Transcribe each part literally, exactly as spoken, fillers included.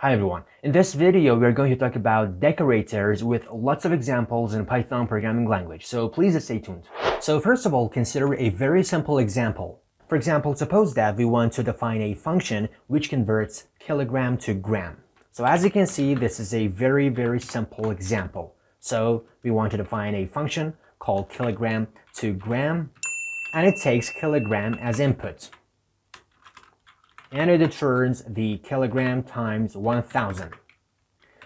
Hi everyone, in this video we are going to talk about decorators with lots of examples in Python programming language, so please stay tuned. So first of all, consider a very simple example. For example, suppose that we want to define a function which converts kilogram to gram. So as you can see, this is a very very simple example. So we want to define a function called kilogram to gram, and it takes kilogram as input, and it returns the kilogram times one thousand.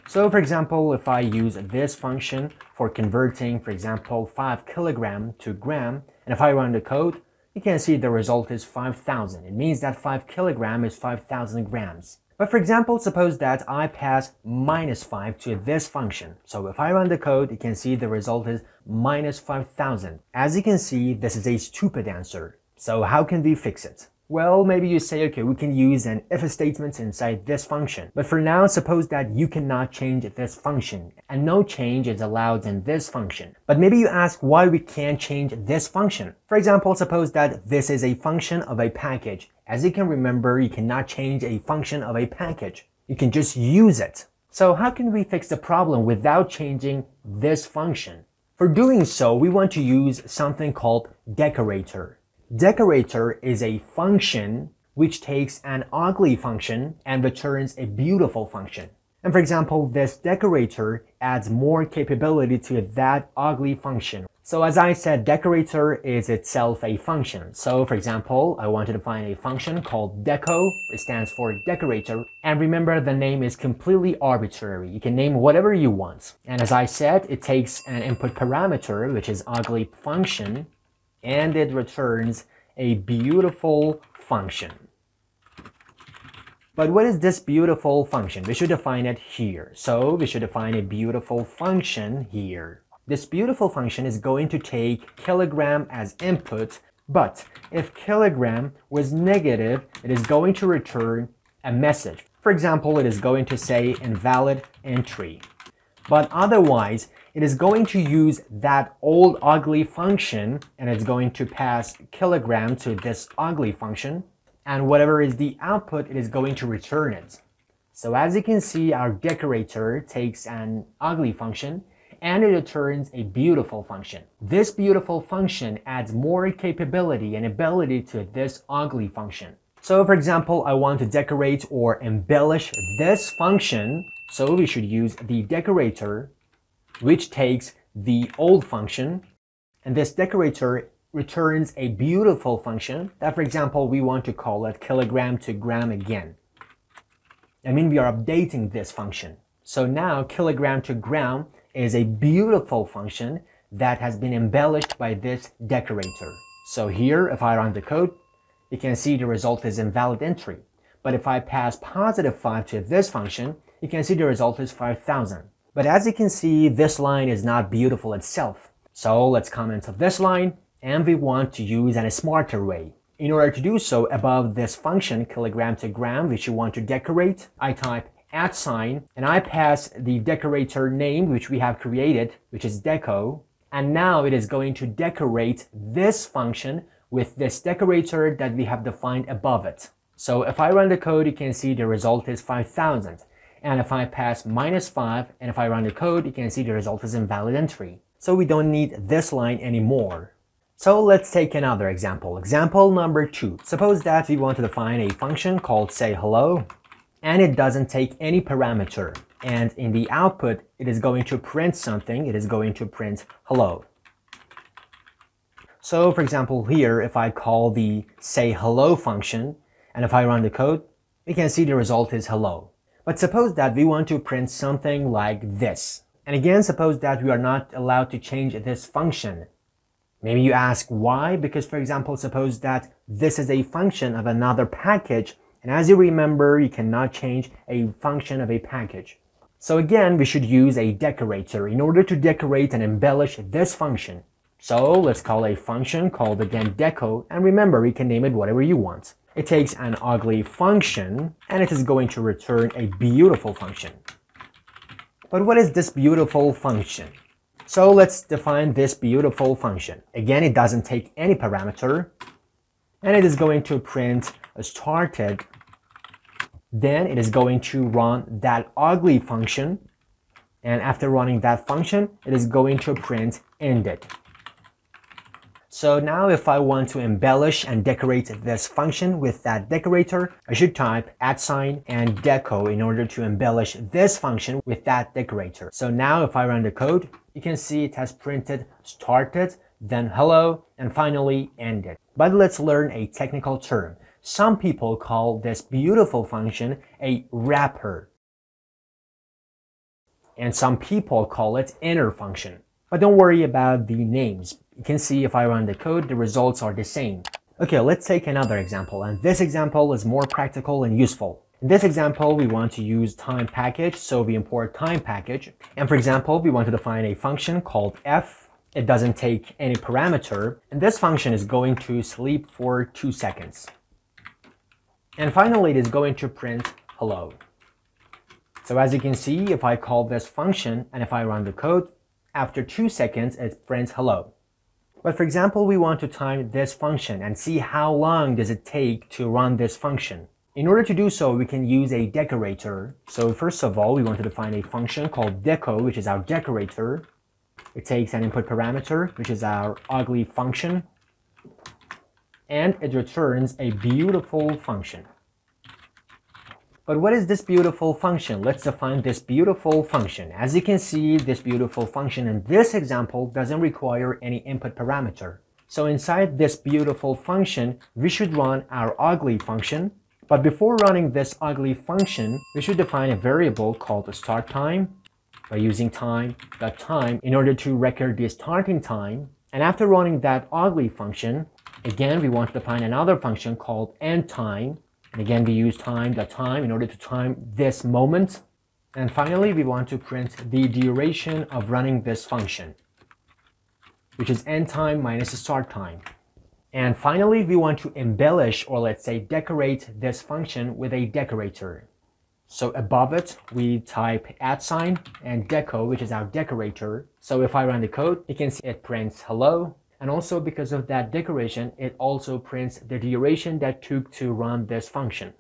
So for example, if I use this function for converting, for example, five kilogram to gram, and if I run the code, you can see the result is five thousand. It means that five kilogram is five thousand grams. But for example, suppose that I pass minus five to this function. So if I run the code, you can see the result is minus five thousand. As you can see, this is a stupid answer. So how can we fix it? Well, maybe you say, okay, we can use an if statement inside this function. But for now, suppose that you cannot change this function, and no change is allowed in this function. But maybe you ask why we can't change this function. For example, suppose that this is a function of a package. As you can remember, you cannot change a function of a package. You can just use it. So how can we fix the problem without changing this function? For doing so, we want to use something called decorator. Decorator is a function which takes an ugly function and returns a beautiful function. And for example, this decorator adds more capability to that ugly function. So as I said, decorator is itself a function. So for example, I want to define a function called deco. It stands for decorator. And remember, the name is completely arbitrary. You can name whatever you want. And as I said, it takes an input parameter, which is ugly function, and it returns a beautiful function. But what is this beautiful function? We should define it here. So we should define a beautiful function here. This beautiful function is going to take kilogram as input, but if kilogram was negative, it is going to return a message. For example, it is going to say invalid entry. But otherwise, it is going to use that old ugly function, and it's going to pass kilogram to this ugly function, and whatever is the output, it is going to return it. So as you can see, our decorator takes an ugly function and it returns a beautiful function. This beautiful function adds more capability and ability to this ugly function. So for example, I want to decorate or embellish this function. So we should use the decorator, which takes the old function, and this decorator returns a beautiful function that, for example, we want to call it kilogram to gram again. I mean, we are updating this function. So now kilogram to gram is a beautiful function that has been embellished by this decorator. So here, if I run the code, you can see the result is invalid entry. But if I pass positive five to this function, you can see the result is five thousand. But as you can see, this line is not beautiful itself. So let's comment on this line, and we want to use a smarter way. In order to do so, above this function, kilogram to gram, which you want to decorate, I type at sign, and I pass the decorator name, which we have created, which is deco. And now it is going to decorate this function with this decorator that we have defined above it. So if I run the code, you can see the result is five thousand. And if I pass minus five, and if I run the code, you can see the result is invalid entry. So we don't need this line anymore. So let's take another example. Example number two. Suppose that we want to define a function called say hello, and it doesn't take any parameter. And in the output, it is going to print something. It is going to print hello. So for example, here, if I call the say hello function, and if I run the code, we can see the result is hello. But suppose that we want to print something like this. And again, suppose that we are not allowed to change this function. Maybe you ask why? Because for example, suppose that this is a function of another package. And as you remember, you cannot change a function of a package. So again, we should use a decorator in order to decorate and embellish this function. So let's call a function called again deco. And remember, you can name it whatever you want. It takes an ugly function, and it is going to return a beautiful function. But what is this beautiful function? So let's define this beautiful function. Again, it doesn't take any parameter, and it is going to print started Then it is going to run that ugly function, and after running that function, it is going to print ended. So now if I want to embellish and decorate this function with that decorator, I should type at sign and deco in order to embellish this function with that decorator. So now if I run the code, you can see it has printed started, then hello, and finally ended. But let's learn a technical term. Some people call this beautiful function a wrapper, and some people call it inner function. But don't worry about the names. You can see if I run the code, the results are the same. Okay, let's take another example, and this example is more practical and useful. In this example, we want to use time package, so we import time package. And for example, we want to define a function called f. It doesn't take any parameter, and this function is going to sleep for two seconds. And finally, it is going to print hello. So as you can see, if I call this function and if I run the code, after two seconds, it prints hello. But for example, we want to time this function and see how long does it take to run this function. In order to do so, we can use a decorator. So first of all, we want to define a function called deco, which is our decorator. It takes an input parameter, which is our ugly function, and it returns a beautiful function. But what is this beautiful function? Let's define this beautiful function. As you can see, this beautiful function in this example doesn't require any input parameter. So inside this beautiful function, we should run our ugly function. But before running this ugly function, we should define a variable called start time by using time.time in order to record the starting time. And after running that ugly function, again, we want to define another function called end time. And again, we use time.time in order to time this moment. And finally, we want to print the duration of running this function, which is end time minus start time. And finally, we want to embellish, or let's say decorate, this function with a decorator. So above it, we type at sign and deco, which is our decorator. So if I run the code, you can see it prints hello. And also because of that decoration, it also prints the duration that took to run this function.